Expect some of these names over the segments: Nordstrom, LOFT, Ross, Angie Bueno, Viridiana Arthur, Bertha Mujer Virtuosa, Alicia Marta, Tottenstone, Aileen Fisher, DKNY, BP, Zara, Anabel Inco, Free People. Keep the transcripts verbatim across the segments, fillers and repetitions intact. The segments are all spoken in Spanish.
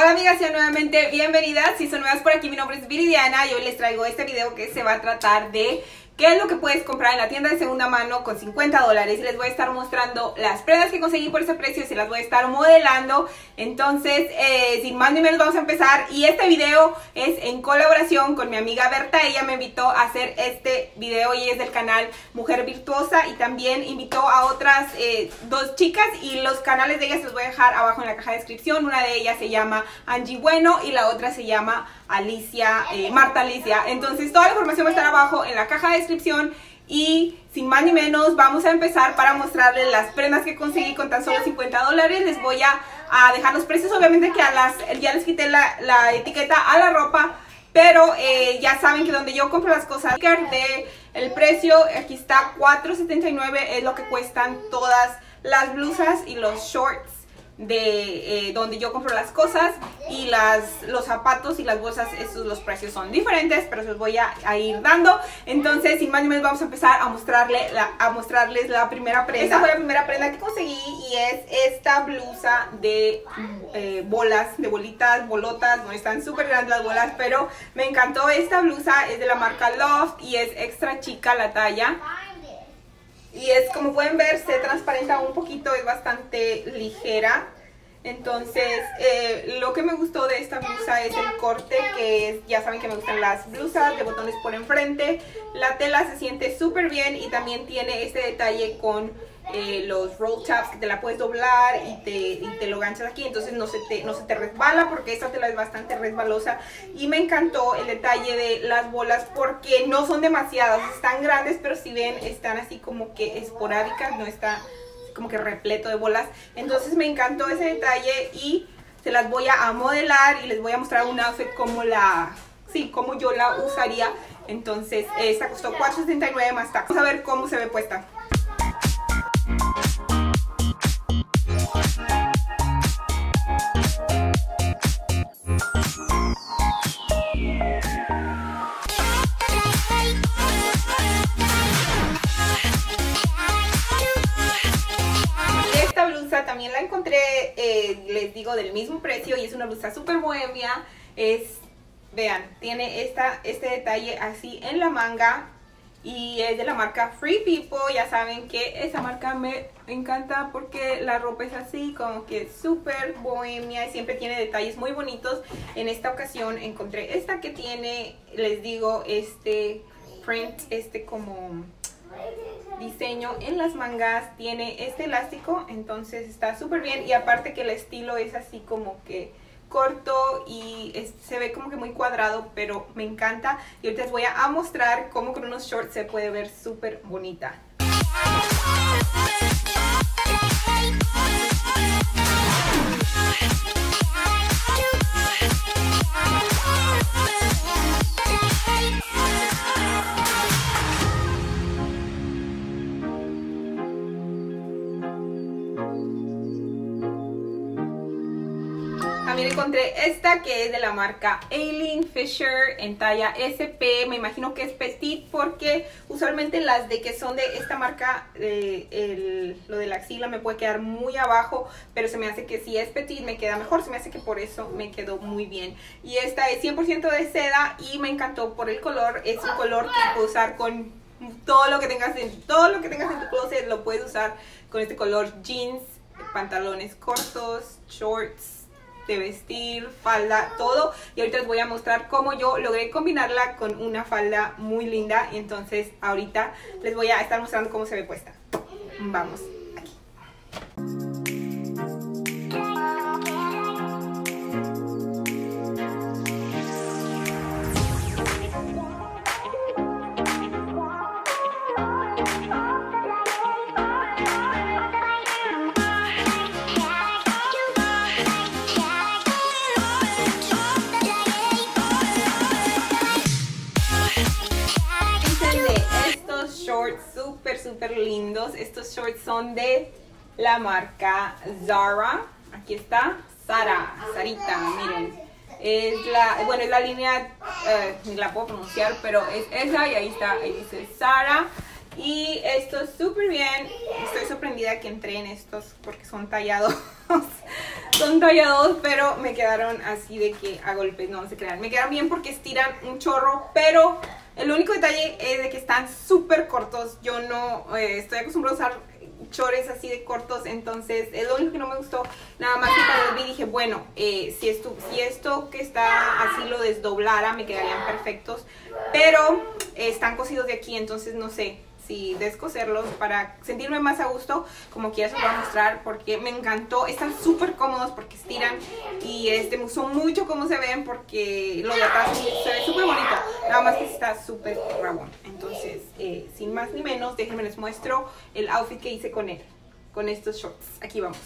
Hola amigas, sean nuevamente bienvenidas. Si son nuevas por aquí, mi nombre es Viridiana y hoy les traigo este video que se va a tratar de qué es lo que puedes comprar en la tienda de segunda mano con cincuenta dólares. Les voy a estar mostrando las prendas que conseguí por ese precio y se las voy a estar modelando. Entonces, eh, sin más ni menos, vamos a empezar. Y este video es en colaboración con mi amiga Bertha. Ella me invitó a hacer este video y es del canal Mujer Virtuosa. Y también invitó a otras eh, dos chicas y los canales de ellas los voy a dejar abajo en la caja de descripción. Una de ellas se llama Angie Bueno y la otra se llama Alicia, eh, Marta Alicia. Entonces, toda la información va a estar abajo en la caja de descripción. Y sin más ni menos, vamos a empezar para mostrarles las prendas que conseguí con tan solo cincuenta dólares. Les voy a, a dejar los precios, obviamente que a las, ya les quité la, la etiqueta a la ropa. Pero eh, ya saben que donde yo compro las cosas, de el precio, aquí está cuatro setenta y nueve, es lo que cuestan todas las blusas y los shorts de eh, donde yo compro las cosas. Y las, los zapatos y las bolsas, estos, los precios son diferentes, pero se los voy a, a ir dando. Entonces, sin más ni menos, vamos a empezar a, mostrarle la, a mostrarles la primera prenda. Esta fue la primera prenda que conseguí y es esta blusa de eh, bolas, de bolitas, bolotas. No están súper grandes las bolas, pero me encantó esta blusa. Es de la marca LOFT y es extra chica la talla. Y es, como pueden ver, se transparenta un poquito, es bastante ligera. Entonces, eh, lo que me gustó de esta blusa es el corte, que es, ya saben que me gustan las blusas de botones por enfrente. La tela se siente súper bien y también tiene este detalle con eh, los roll tabs, que te la puedes doblar y te, y te lo ganchas aquí. Entonces no se, te, no se te resbala, porque esta tela es bastante resbalosa. Y me encantó el detalle de las bolas, porque no son demasiadas, están grandes, pero si ven, están así como que esporádicas, no está como que repleto de bolas. Entonces me encantó ese detalle y se las voy a modelar y les voy a mostrar un outfit como la, sí, como yo la usaría. Entonces esta costó cuatro setenta y nueve más tax. Vamos a ver cómo se ve puesta. También la encontré, eh, les digo, del mismo precio y es una blusa súper bohemia. Es, vean, tiene esta, este detalle así en la manga y es de la marca Free People. Ya saben que esa marca me encanta porque la ropa es así como que súper bohemia y siempre tiene detalles muy bonitos. En esta ocasión encontré esta que tiene, les digo, este print, este como diseño en las mangas, tiene este elástico, entonces está súper bien. Y aparte que el estilo es así como que corto y es, se ve como que muy cuadrado, pero me encanta. Y ahorita les voy a mostrar cómo con unos shorts se puede ver súper bonita. También encontré esta que es de la marca Aileen Fisher en talla ese pe. Me imagino que es petit porque usualmente las de que son de esta marca, eh, el, lo de la axila me puede quedar muy abajo. Pero se me hace que si es petit me queda mejor, se me hace que por eso me quedó muy bien. Y esta es cien por ciento de seda y me encantó por el color. Es un color que puedo usar con todo lo que tengas en, todo lo que tengas en tu closet. Lo puedes usar con este color: jeans, pantalones cortos, shorts, de vestir, falda, todo. Y ahorita les voy a mostrar cómo yo logré combinarla con una falda muy linda. Y entonces ahorita les voy a estar mostrando cómo se ve puesta. Vamos. Súper, súper lindos. Estos shorts son de la marca Zara. Aquí está, Zara, Sarita, miren. Es la, bueno, es la línea, eh, ni la puedo pronunciar, pero es esa y ahí está, ahí dice Zara. Y esto es súper bien. Estoy sorprendida que entré en estos porque son tallados son tallados, pero me quedaron así de que a golpes, no se crean. Me quedan bien porque estiran un chorro, pero el único detalle es de que están súper cortos. Yo no eh, estoy acostumbrada a usar chores así de cortos, entonces es lo único que no me gustó. Nada más que cuando los vi dije, bueno, eh, si, esto, si esto que está así lo desdoblara, me quedarían perfectos. Pero eh, están cosidos de aquí, entonces no sé si descoserlos para sentirme más a gusto. Como quieras os voy a mostrar porque me encantó. Están súper cómodos porque estiran y este, me gustó mucho cómo se ven porque lo de atrás se ve súper bonito. Nada más que está súper rabón. Entonces, eh, sin más ni menos, déjenme les muestro el outfit que hice con él, con estos shorts. Aquí vamos.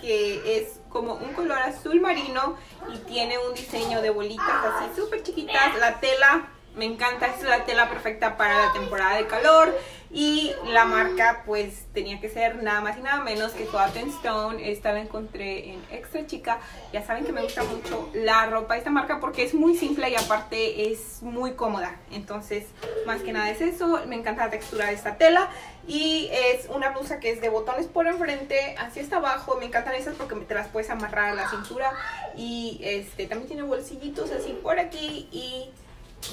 Que es como un color azul marino y tiene un diseño de bolitas así súper chiquitas. La tela me encanta, es la tela perfecta para la temporada de calor. Y la marca pues tenía que ser nada más y nada menos que Tottenstone. Esta la encontré en Extra Chica. Ya saben que me gusta mucho la ropa de esta marca porque es muy simple y aparte es muy cómoda. Entonces más que nada es eso. Me encanta la textura de esta tela. Y es una blusa que es de botones por enfrente, así hasta abajo. Me encantan esas porque te las puedes amarrar a la cintura. Y este también tiene bolsillitos así por aquí. Y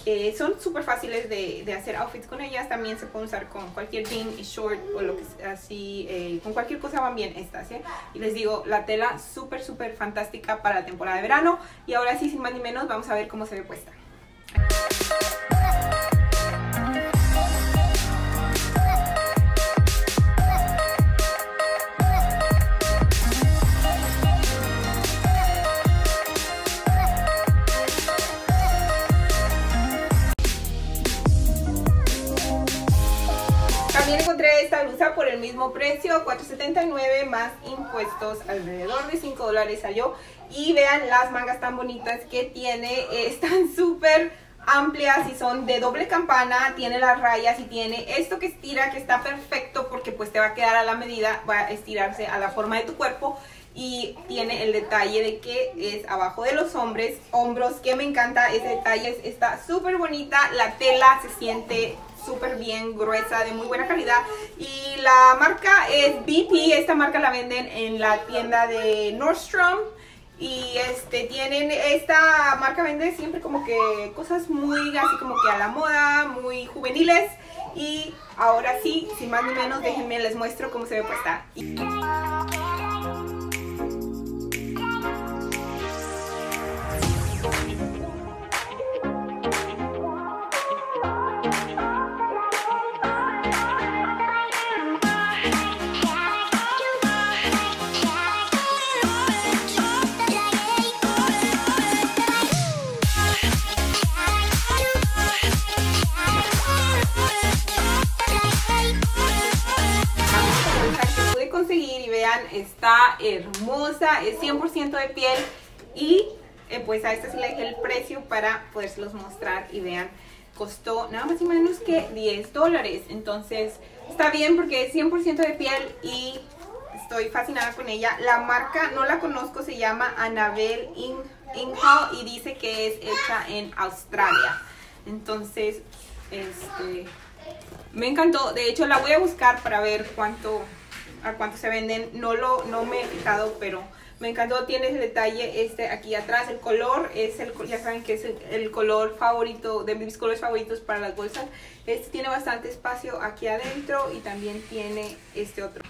Eh, son súper fáciles de, de hacer outfits con ellas. También se pueden usar con cualquier jean, short o lo que sea, así, eh, con cualquier cosa van bien estas, ¿eh? Y les digo, la tela súper, súper fantástica para la temporada de verano. Y ahora sí, sin más ni menos, vamos a ver cómo se ve puesta. Esta blusa por el mismo precio, cuatro setenta y nueve más impuestos, alrededor de cinco dólares salió. Y vean las mangas tan bonitas que tiene, eh, están súper amplias y son de doble campana, tiene las rayas y tiene esto que estira, que está perfecto porque pues te va a quedar a la medida, va a estirarse a la forma de tu cuerpo. Y tiene el detalle de que es abajo de los hombres, hombros, que me encanta ese detalle, está súper bonita. La tela se siente súper bien, gruesa, de muy buena calidad. Y la marca es B P, esta marca la venden en la tienda de Nordstrom. Y este tienen, esta marca vende siempre como que cosas muy así como que a la moda, muy juveniles. Y ahora sí, sin más ni menos, déjenme les muestro cómo se ve puesta. Está hermosa, es cien por ciento de piel y eh, pues a esta sí le dejé el precio para poderlos mostrar y vean, costó nada más y menos que diez dólares, entonces está bien porque es cien por ciento de piel y estoy fascinada con ella. La marca no la conozco, se llama Anabel Inco y dice que es hecha en Australia, entonces este, me encantó. De hecho la voy a buscar para ver cuánto a cuánto se venden, no lo no me he fijado, pero me encantó. Tiene el detalle este aquí atrás, el color es el, ya saben que es el, el color favorito, de mis colores favoritos para las bolsas. Este tiene bastante espacio aquí adentro y también tiene este otro,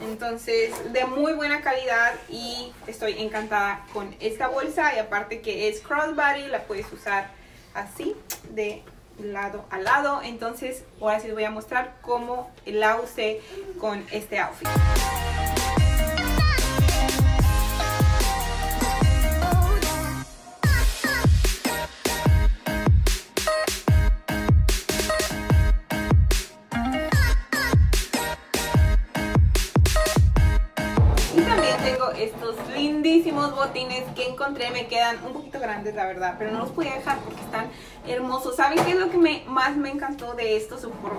entonces de muy buena calidad y estoy encantada con esta bolsa. Y aparte que es crossbody, la puedes usar así de lado a lado. Entonces ahora sí les voy a mostrar cómo la usé con este outfit. Y también tengo estos lindísimos botines que encontré encontré, me quedan un poquito grandes la verdad, pero no los podía dejar porque están hermosos. ¿Saben qué es lo que me, más me encantó de estos? Por,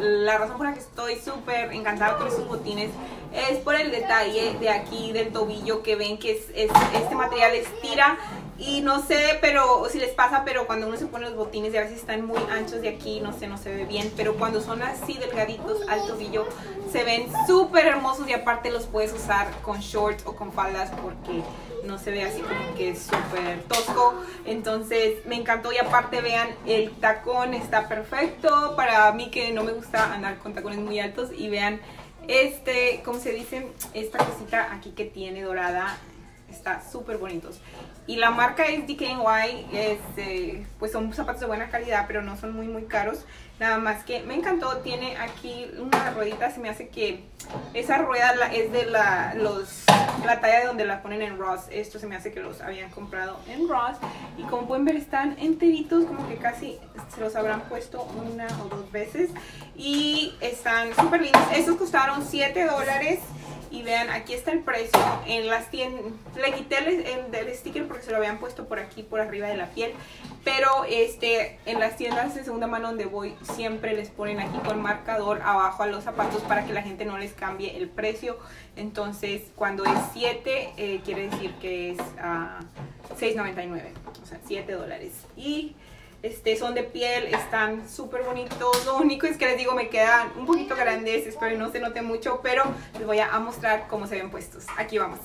la razón por la que estoy súper encantada con estos botines es por el detalle de aquí del tobillo, que ven que es, es, este material estira. Y no sé, pero si les pasa, pero cuando uno se pone los botines y a veces están muy anchos de aquí, no sé, no se ve bien. Pero cuando son así delgaditos al tobillo, se ven súper hermosos y aparte los puedes usar con shorts o con faldas porque no se ve así como que es súper tosco. Entonces me encantó y aparte vean, el tacón está perfecto para mí que no me gusta andar con tacones muy altos. Y vean este, ¿cómo se dice? Esta cosita aquí que tiene dorada. Está súper bonitos. Y la marca es D K N Y. Es, eh, pues son zapatos de buena calidad, pero no son muy muy caros. Nada más que me encantó. Tiene aquí una ruedita. Se me hace que esa rueda la, es de la, los, la talla de donde la ponen en Ross. Esto se me hace que los habían comprado en Ross. Y como pueden ver están enteritos. Como que casi se los habrán puesto una o dos veces. Y están súper lindos. Estos costaron siete dólares. Y vean, aquí está el precio en las tiendas. Le quité el, el, el sticker porque se lo habían puesto por aquí, por arriba de la piel. Pero este, en las tiendas de segunda mano donde voy siempre les ponen aquí con marcador abajo a los zapatos para que la gente no les cambie el precio. Entonces cuando es siete eh, quiere decir que es uh, seis noventa y nueve, o sea siete dólares. Y este, son de piel, están súper bonitos. Lo único es que les digo, me quedan un poquito grandes, espero no se note mucho, pero les voy a mostrar cómo se ven puestos. Aquí vamos.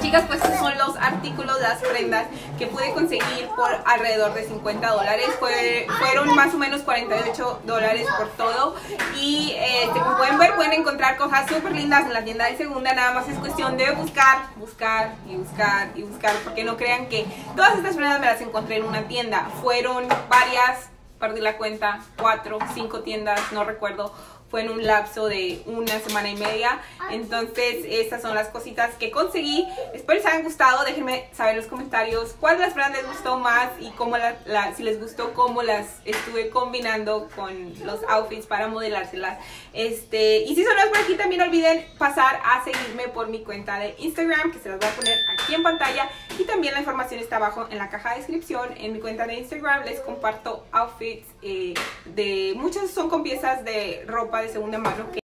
Chicas, pues estos son los artículos, las prendas que pude conseguir por alrededor de cincuenta dólares. Fue, fueron más o menos cuarenta y ocho dólares por todo. Y eh, como pueden ver, pueden encontrar cosas súper lindas en la tienda de segunda. Nada más es cuestión de buscar, buscar y buscar y buscar. Porque no crean que todas estas prendas me las encontré en una tienda. Fueron varias, perdí la cuenta, cuatro, cinco tiendas, no recuerdo. Fue en un lapso de una semana y media. Entonces, estas son las cositas que conseguí. Espero les hayan gustado. Déjenme saber en los comentarios cuál de las prendas les gustó más y cómo la, la, si les gustó cómo las estuve combinando con los outfits para modelárselas. Este, y si son nuevos por aquí, también no olviden pasar a seguirme por mi cuenta de Instagram, que se las voy a poner aquí en pantalla. Y también la información está abajo en la caja de descripción. En mi cuenta de Instagram les comparto outfits eh, de muchas, son con piezas de ropa de segunda mano que...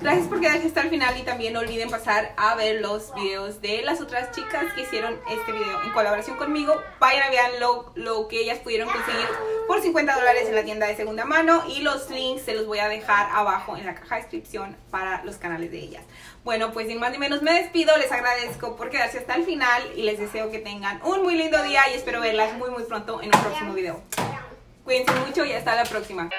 Gracias por quedarse hasta el final y también no olviden pasar a ver los videos de las otras chicas que hicieron este video en colaboración conmigo. Vayan a ver lo, lo que ellas pudieron conseguir por cincuenta dólares en la tienda de segunda mano y los links se los voy a dejar abajo en la caja de descripción para los canales de ellas. Bueno, pues sin más ni menos me despido, les agradezco por quedarse hasta el final y les deseo que tengan un muy lindo día y espero verlas muy muy pronto en un próximo video. Cuídense mucho y hasta la próxima.